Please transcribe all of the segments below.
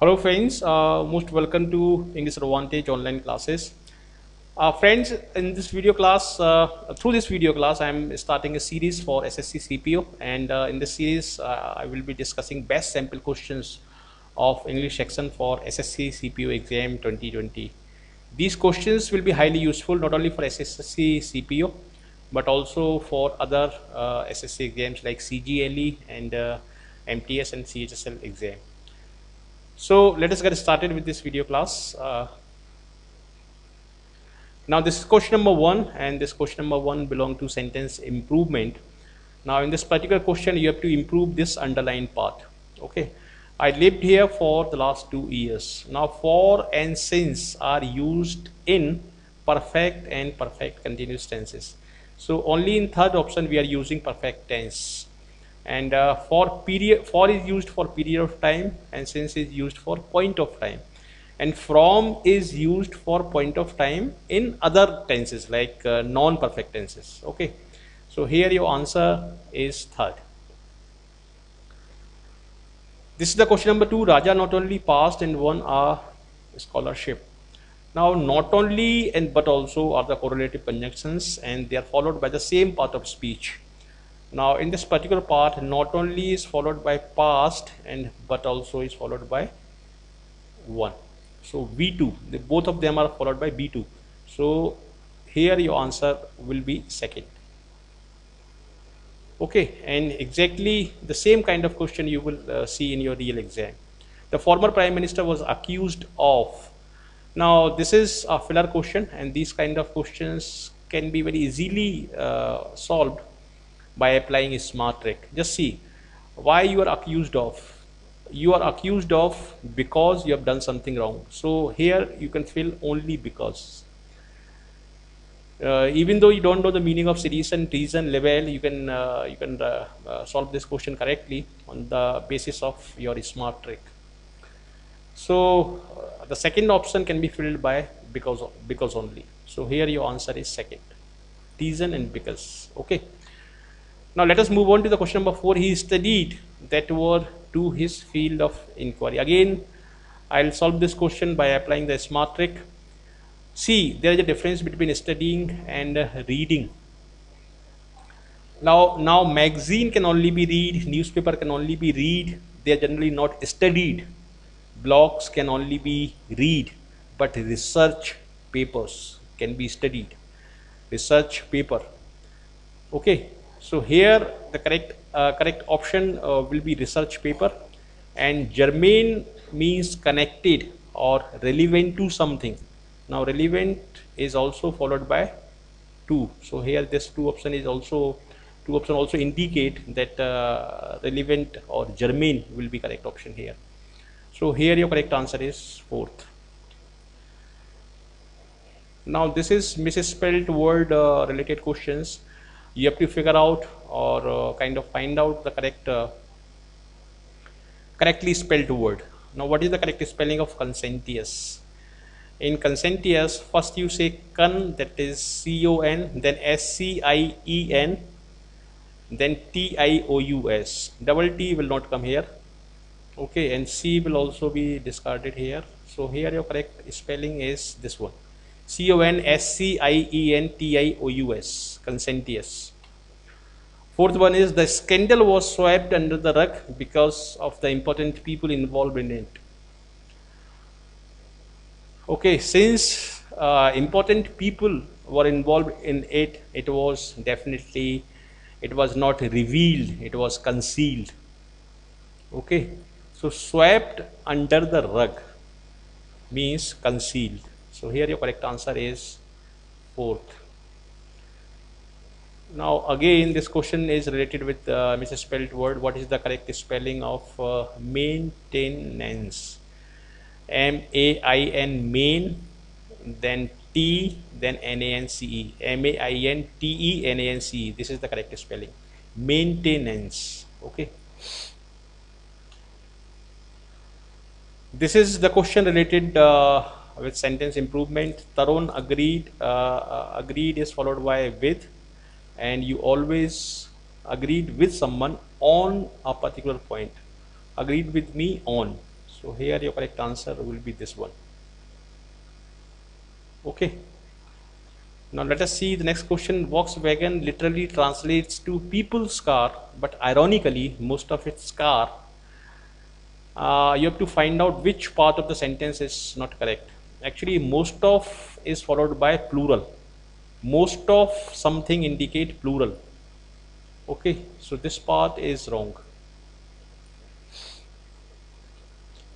Hello friends, most welcome to English Advantage online classes. Friends, in this video class, through this video class, I am starting a series for SSC CPO, and in this series, I will be discussing best sample questions of English section for SSC CPO exam 2020. These questions will be highly useful not only for SSC CPO but also for other SSC exams like CGL and MTS and CHSL exam. So let us get started with this video class. Now this is question number 1, and this question number 1 belongs to sentence improvement. Now in this particular question you have to improve this underlined part. Okay, I lived here for the last 2 years. Now for and since are used in perfect and perfect continuous tenses. So only in third option we are using perfect tense. And for is used for period of time, and since is used for point of time, and from is used for point of time in other tenses like non-perfect tenses. Okay, so here your answer is third. This is the question number 2. Raja not only passed and won a scholarship. Now not only and but also are the correlative conjunctions, and they are followed by the same part of speech. Now in this particular part, not only is followed by past and but also is followed by one. So V2, both of them are followed by B2. So here your answer will be second. Okay, and exactly the same kind of question you will see in your real exam. The former prime minister was accused of. Now this is a filler question, and these kind of questions can be very easily solved by applying a SMART trick. Just see why you are accused of. You are accused of because you have done something wrong. So here you can fill only because. Even though you don't know the meaning of sedition, treason, libel, you can solve this question correctly on the basis of your SMART trick. So the second option can be filled by because only. So here your answer is second, treason and because. Okay. Now let us move on to the question number 4. He studied that were to his field of inquiry. Again, I'll solve this question by applying the SMART trick. See, there is a difference between studying and reading. Now magazine can only be read, newspaper can only be read. They are generally not studied. Blogs can only be read, but research papers can be studied. Research paper. Okay. So here the correct option will be research paper, and germane means connected or relevant to something. Now relevant is also followed by to. So here this two option also indicate that relevant or germane will be correct option here. So here your correct answer is fourth. Now this is misspelled word related questions. You have to figure out or kind of find out the correctly spelled word. Now what is the correct spelling of conscientious? In conscientious, first you say con, that is con, then scien, then tious. Double t will not come here. Okay, and c will also be discarded here. So here your correct spelling is this one. conscientious, conscientious. Fourth one is the scandal was swept under the rug because of the important people involved in it. Okay, since important people were involved in it, it was not revealed, it was concealed. Okay, so swept under the rug means concealed. So here your correct answer is fourth. Now again this question is related with misspelled word. What is the correct spelling of maintenance? M-A-I-N, main, then T, then N-A-N-C-E. M-A-I-N-T-E-N-A-N-C-E. This is the correct spelling. Maintenance. Okay. This is the question related with sentence improvement. Tarun agreed. Agreed is followed by with, and you always agreed with someone on a particular point. Agreed with me on. So here your correct answer will be this one. Okay. Now let us see the next question. Volkswagen literally translates to people's car, but ironically, most of its car. You have to find out which part of the sentence is not correct. Actually, most of is followed by plural. Most of something indicate plural. Okay, so this part is wrong.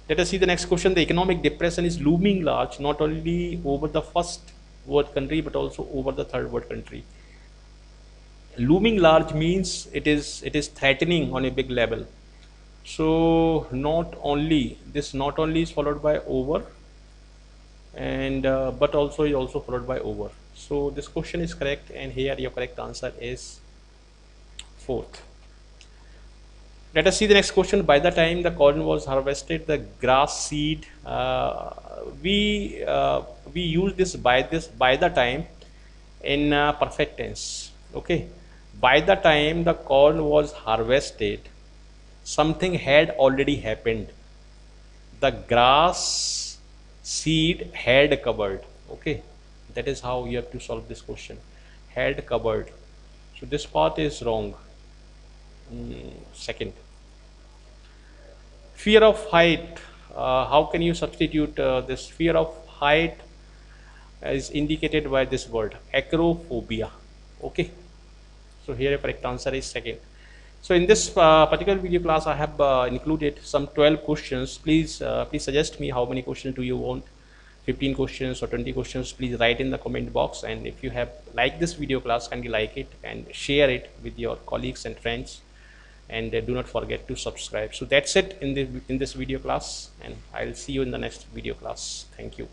Let us see the next question. The economic depression is looming large, not only over the first world country, but also over the third world country. Looming large means it is threatening on a big level. So not only is followed by over, and but also is also followed by over. So this question is correct, and here your correct answer is fourth. Let us see the next question. By the time the corn was harvested, the grass seed, we use this by the time in perfect tense. Okay, by the time the corn was harvested, something had already happened. The grass seed had covered. Okay, that is how you have to solve this question. Had covered. So this part is wrong. Second, fear of height. How can you substitute this? Fear of height is indicated by this word, acrophobia. Okay, so here the correct answer is second. So in this particular video class, I have included some 12 questions. Please suggest me how many questions do you want, 15 questions or 20 questions. Please write in the comment box. And if you have liked this video class, kindly like it and share it with your colleagues and friends. And do not forget to subscribe. So that's it in this video class, and I'll see you in the next video class. Thank you.